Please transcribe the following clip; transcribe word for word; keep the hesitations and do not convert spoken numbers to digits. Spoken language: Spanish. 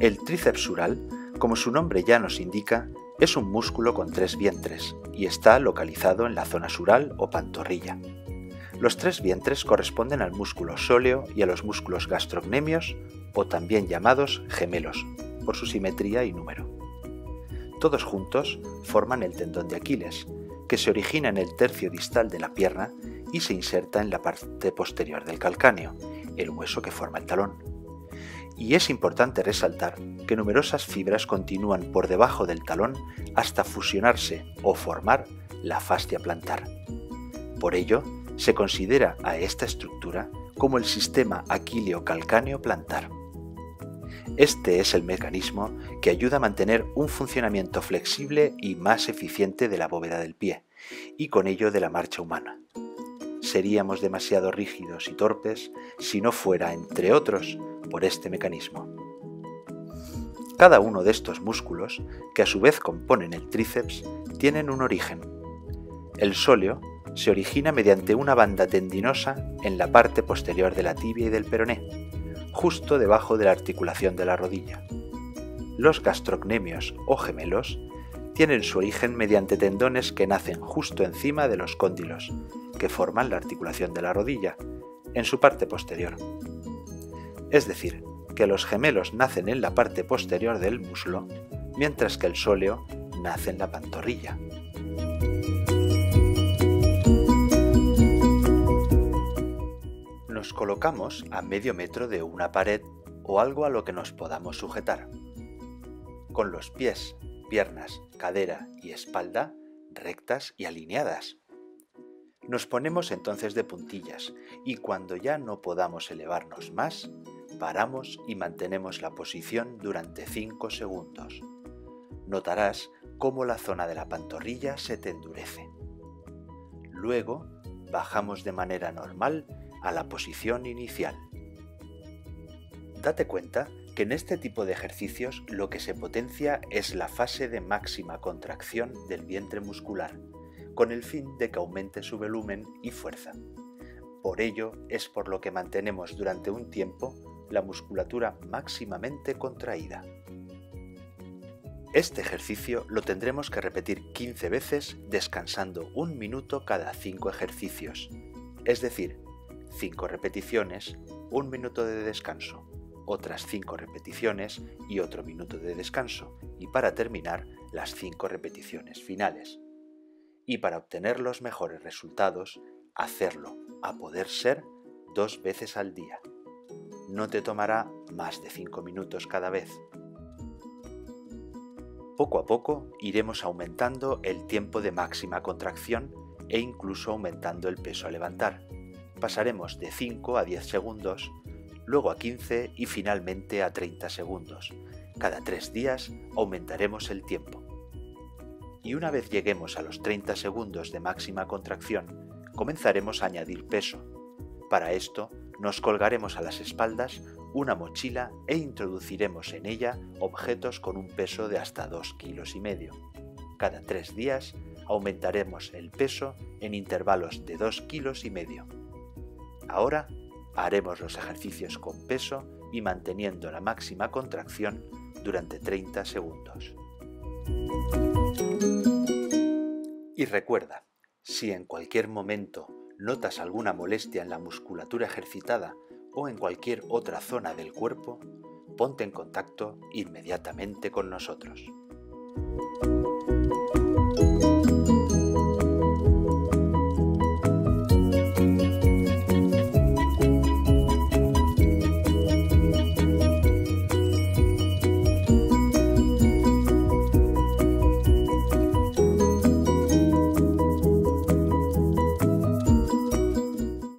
El tríceps sural, como su nombre ya nos indica, es un músculo con tres vientres y está localizado en la zona sural o pantorrilla. Los tres vientres corresponden al músculo sóleo y a los músculos gastrocnemios, o también llamados gemelos, por su simetría y número. Todos juntos forman el tendón de Aquiles, que se origina en el tercio distal de la pierna y se inserta en la parte posterior del calcáneo, el hueso que forma el talón. Y es importante resaltar que numerosas fibras continúan por debajo del talón hasta fusionarse o formar la fascia plantar. Por ello, se considera a esta estructura como el sistema aquileo-calcáneo plantar. Este es el mecanismo que ayuda a mantener un funcionamiento flexible y más eficiente de la bóveda del pie, y con ello de la marcha humana. Seríamos demasiado rígidos y torpes si no fuera, entre otros, por este mecanismo. Cada uno de estos músculos, que a su vez componen el tríceps, tienen un origen. El sóleo se origina mediante una banda tendinosa en la parte posterior de la tibia y del peroné, justo debajo de la articulación de la rodilla. Los gastrocnemios o gemelos tienen su origen mediante tendones que nacen justo encima de los cóndilos, que forman la articulación de la rodilla, en su parte posterior. Es decir, que los gemelos nacen en la parte posterior del muslo, mientras que el sóleo nace en la pantorrilla. Nos colocamos a medio metro de una pared o algo a lo que nos podamos sujetar. Con los pies, piernas, cadera y espalda rectas y alineadas. Nos ponemos entonces de puntillas y cuando ya no podamos elevarnos más, paramos y mantenemos la posición durante cinco segundos. Notarás cómo la zona de la pantorrilla se te endurece. Luego bajamos de manera normal a la posición inicial. Date cuenta que en este tipo de ejercicios lo que se potencia es la fase de máxima contracción del vientre muscular, con el fin de que aumente su volumen y fuerza. Por ello es por lo que mantenemos durante un tiempo la musculatura máximamente contraída. Este ejercicio lo tendremos que repetir quince veces descansando un minuto cada cinco ejercicios, es decir, cinco repeticiones, un minuto de descanso. Otras cinco repeticiones y otro minuto de descanso, y para terminar las cinco repeticiones finales. Y para obtener los mejores resultados, hacerlo, a poder ser, dos veces al día. No te tomará más de cinco minutos cada vez. Poco a poco iremos aumentando el tiempo de máxima contracción e incluso aumentando el peso a levantar. Pasaremos de cinco a diez segundos, luego a quince y finalmente a treinta segundos. Cada tres días aumentaremos el tiempo. Y una vez lleguemos a los treinta segundos de máxima contracción, comenzaremos a añadir peso. Para esto, nos colgaremos a las espaldas una mochila e introduciremos en ella objetos con un peso de hasta dos kilos y medio. Cada tres días aumentaremos el peso en intervalos de dos kilos y medio. Ahora, haremos los ejercicios con peso y manteniendo la máxima contracción durante treinta segundos. Y recuerda, si en cualquier momento notas alguna molestia en la musculatura ejercitada o en cualquier otra zona del cuerpo, ponte en contacto inmediatamente con nosotros.